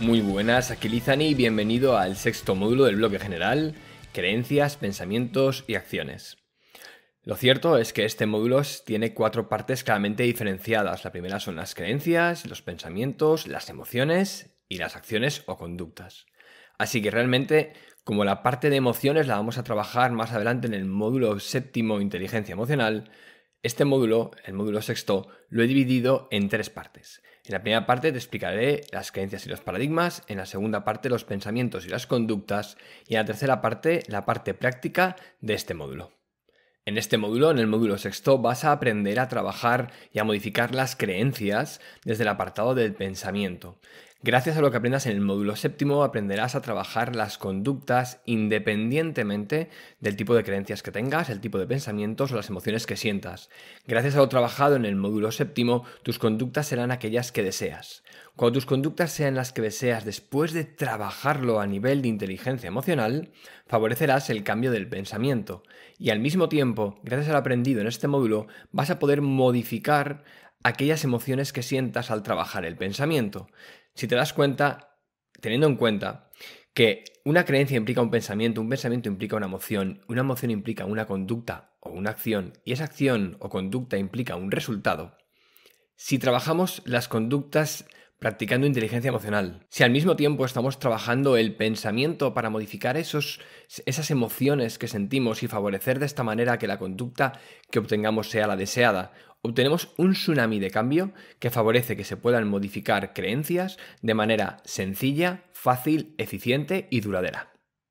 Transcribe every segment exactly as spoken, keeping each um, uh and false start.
Muy buenas, aquí Lithany y bienvenido al sexto módulo del bloque general, creencias, pensamientos y acciones. Lo cierto es que este módulo tiene cuatro partes claramente diferenciadas. La primera son las creencias, los pensamientos, las emociones y las acciones o conductas. Así que realmente, como la parte de emociones la vamos a trabajar más adelante en el módulo séptimo, inteligencia emocional, este módulo, el módulo sexto, lo he dividido en tres partes. En la primera parte te explicaré las creencias y los paradigmas, en la segunda parte los pensamientos y las conductas, y en la tercera parte, la parte práctica de este módulo. En este módulo, en el módulo sexto, vas a aprender a trabajar y a modificar las creencias desde el apartado del pensamiento. Gracias a lo que aprendas en el módulo séptimo, aprenderás a trabajar las conductas independientemente del tipo de creencias que tengas, el tipo de pensamientos o las emociones que sientas. Gracias a lo trabajado en el módulo séptimo, tus conductas serán aquellas que deseas. Cuando tus conductas sean las que deseas después de trabajarlo a nivel de inteligencia emocional, favorecerás el cambio del pensamiento. Y al mismo tiempo, gracias al aprendido en este módulo, vas a poder modificar aquellas emociones que sientas al trabajar el pensamiento. Si te das cuenta, teniendo en cuenta que una creencia implica un pensamiento, un pensamiento implica una emoción, una emoción implica una conducta o una acción, y esa acción o conducta implica un resultado, si trabajamos las conductas practicando inteligencia emocional, si al mismo tiempo estamos trabajando el pensamiento para modificar esos, esas emociones que sentimos y favorecer de esta manera que la conducta que obtengamos sea la deseada, obtenemos un tsunami de cambio que favorece que se puedan modificar creencias de manera sencilla, fácil, eficiente y duradera.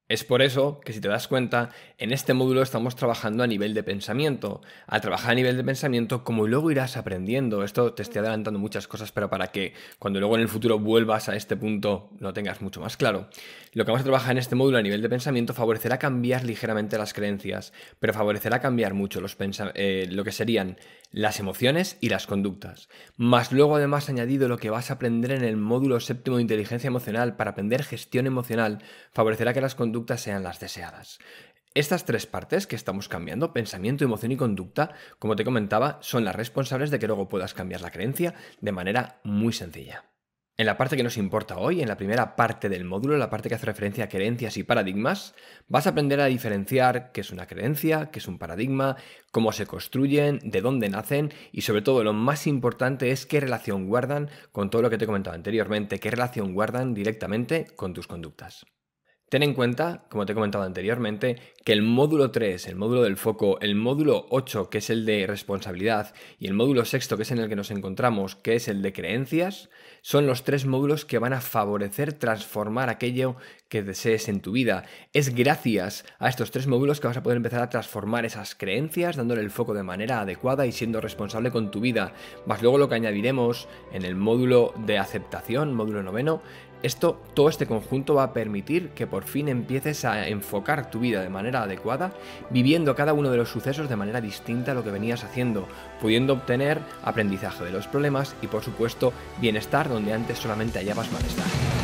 Es por eso que, si te das cuenta, en este módulo estamos trabajando a nivel de pensamiento. Al trabajar a nivel de pensamiento, como luego irás aprendiendo, esto te estoy adelantando muchas cosas, pero para que cuando luego en el futuro vuelvas a este punto lo tengas mucho más claro. Lo que vamos a trabajar en este módulo a nivel de pensamiento favorecerá cambiar ligeramente las creencias, pero favorecerá cambiar mucho los eh, lo que serían las emociones y las conductas. Más luego, además, añadido lo que vas a aprender en el módulo séptimo de inteligencia emocional para aprender gestión emocional, favorecerá que las conductas sean las deseadas. Estas tres partes que estamos cambiando, pensamiento, emoción y conducta, como te comentaba, son las responsables de que luego puedas cambiar la creencia de manera muy sencilla. En la parte que nos importa hoy, en la primera parte del módulo, la parte que hace referencia a creencias y paradigmas, vas a aprender a diferenciar qué es una creencia, qué es un paradigma, cómo se construyen, de dónde nacen y, sobre todo, lo más importante es qué relación guardan con todo lo que te he comentado anteriormente, qué relación guardan directamente con tus conductas. Ten en cuenta, como te he comentado anteriormente, que el módulo tres, el módulo del foco, el módulo ocho, que es el de responsabilidad, y el módulo sexto, que es en el que nos encontramos, que es el de creencias, son los tres módulos que van a favorecer transformar aquello que desees en tu vida. Es gracias a estos tres módulos que vas a poder empezar a transformar esas creencias, dándole el foco de manera adecuada y siendo responsable con tu vida. Más luego lo que añadiremos en el módulo de aceptación, módulo noveno, Esto, todo este conjunto va a permitir que por fin empieces a enfocar tu vida de manera adecuada, viviendo cada uno de los sucesos de manera distinta a lo que venías haciendo, pudiendo obtener aprendizaje de los problemas y, por supuesto, bienestar donde antes solamente hallabas malestar.